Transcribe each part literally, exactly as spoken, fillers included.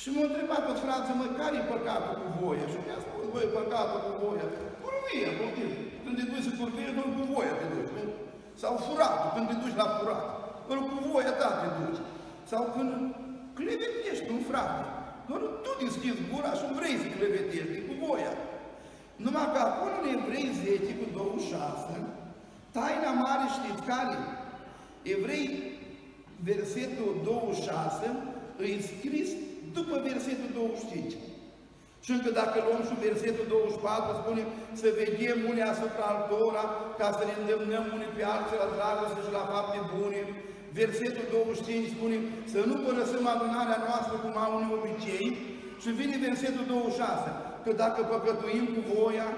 Și m-a întrebat pe frață, mă, care e păcatul cu voia? Și mi-a spus, băi, păcatul cu voia. Curvie, copil. Când te duci să curvie, doar cu voia te duci. Sau furatul, când te duci la furat. Doar cu voia ta te duci. Sau când clevetești un frate. Doar tu deschizi gura și vrei să clevetești cu voia. Numai că acolo în Evrei zece cu douăzeci și șase, taina mare știți care? Evrei, versetul douăzeci și șase, îi scris după versetul douăzeci și cinci. Și încă dacă luăm și versetul douăzeci și patru, spune să veghem unii asupra altora, ca să ne îndemnăm unii pe alții la dragoste și la fapte bune. Versetul douăzeci și cinci spune să nu părăsăm adunarea noastră cum au unii obicei. Și vine versetul douăzeci și șase, că dacă păcătuim cu voia,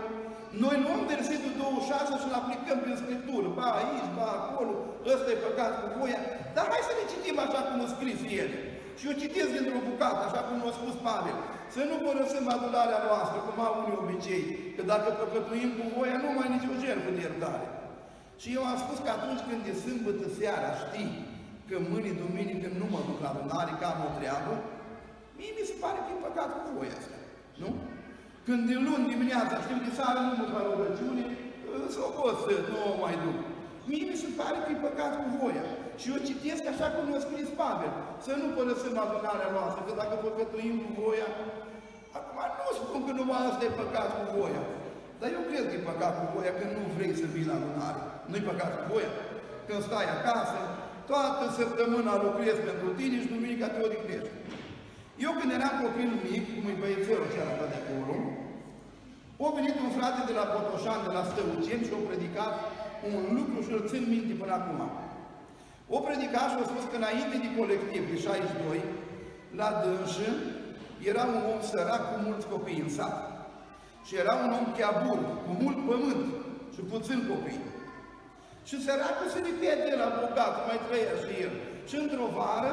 noi luăm versetul douăzeci și șase și îl aplicăm prin Scriptură. Ba aici, ba acolo, ăsta e păcat cu voia. Dar hai să ne citim așa cum a scris el. Și eu citesc dintr-o bucată, așa cum a spus Pavel. Să nu părăsim adunarea noastră, cum au unii obicei, că dacă păcătuim cu voia, nu mai nici o jertfă de iertare. Și eu am spus că atunci când e sâmbătă seara, știi că mâine, duminică, nu mă duc la adunare, că am o treabă, mie mi se pare că e păcat cu voia asta, nu? Când de luni dimineața, știu că seara nu mă duc la rugăciune, s-o pot să nu o mai duc. Mie mi se pare că e păcat cu voia. Și eu citesc așa cum a scris Pavel, să nu părăsim adunarea noastră, că dacă păcătuim cu voia, acum nu spun că numai asta e păcat cu voia, dar eu cred că e păcat cu voia când nu vrei să vii la adunare. Nu-i păcat cu voia. Când stai acasă, toată săptămâna lucrezi pentru tine și duminica te odihnești. Eu când eram copil mic, cum e băiețelul cealaltă de acolo, a venit un frate de la Botoșani, de la Stăuceni și a predicat un lucru și îl țin minte până acum. O predicat și a spus că înainte de colectiv, de șaizeci și doi, la dânsă, era un om sărac cu mulți copii în sat. Și era un om cheabur, cu mult pământ și puțin copii. Și săracul se repede la bogat, mai trăia și el. Și într-o vară,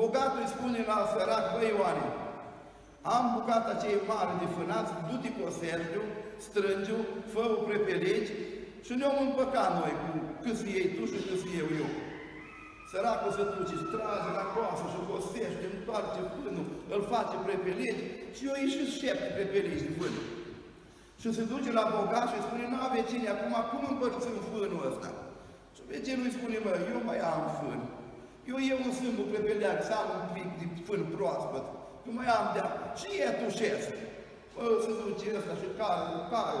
bogatul îi spune la sărac, băi Ioane, am bucata cei mari de fânați, du-te cu osergiu, strângiu, fă-o prepelegi și ne-om împăcat noi cu cât să iei tu și cât să iau eu. Săracul se duce, își trage la coasă și cosește, întoarce fânul, îl face prepelegi și eu îi și șepte prepelegi de fânul. Și se duce la bogat și îi spune, nu, vecine, acum cum împărțim fânul ăsta? Și vecinul îi spune, mă, eu mai am fân. Eu iau un sâmbul prepeleac să am un pic de fân proaspăt, nu mai am de-a... Și e tușesc. Bă, se duce ăsta și cală, cală,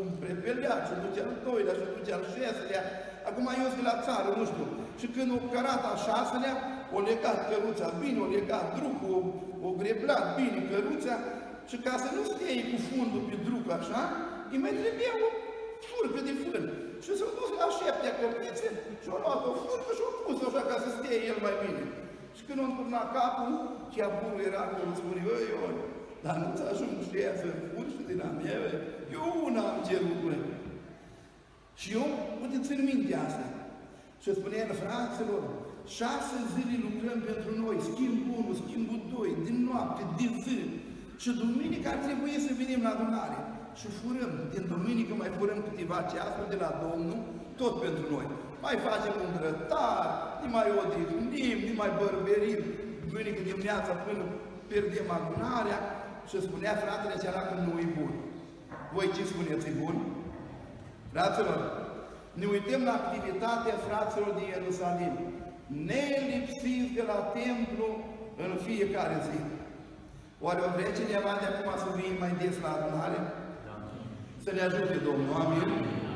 un prepeleac, și duce al doilea, și duce al șeselea. Acum eu sunt la țară, nu știu. Și când o cărat al șaselea, o legat căruța bine, o legat drucul, o, o greblat bine căruța, și ca să nu stea cu fundul pe druc așa, îi mai trebuia o furcă de fân. Și s-a dus la șeptea cărnițe și a luat o furcă și a pus-o așa ca să stea el mai bine. Și când a înturnat capul, chiar bunul era acolo, îmi spune, băi, Ion, dar nu-ți ajung și ea să furci din a mea, bă? Eu una am cerut, bă. Și eu, uite, țin mintea asta. Și eu spunea, fraților, șase zile lucrăm pentru noi, schimb unul, schimbul doi, din noapte, din zi. Și duminică ar trebui să venim la adunare. Și furăm, din duminică mai furăm câteva ceasuri de la Domnul, tot pentru noi. Mai facem un grătar, ne mai odihnim, ne mai bărberim, duminică dimineața până pierdem adunarea. Și spunea fratele acela că nu e bun. Voi ce spuneți, e bun? Fraților, ne uităm la activitatea fraților din Ierusalim, nelipsiți de la templu în fiecare zi. Oare o vrea cineva de acum să vii mai des la adunare? Să ne ajute Domnul. Amin.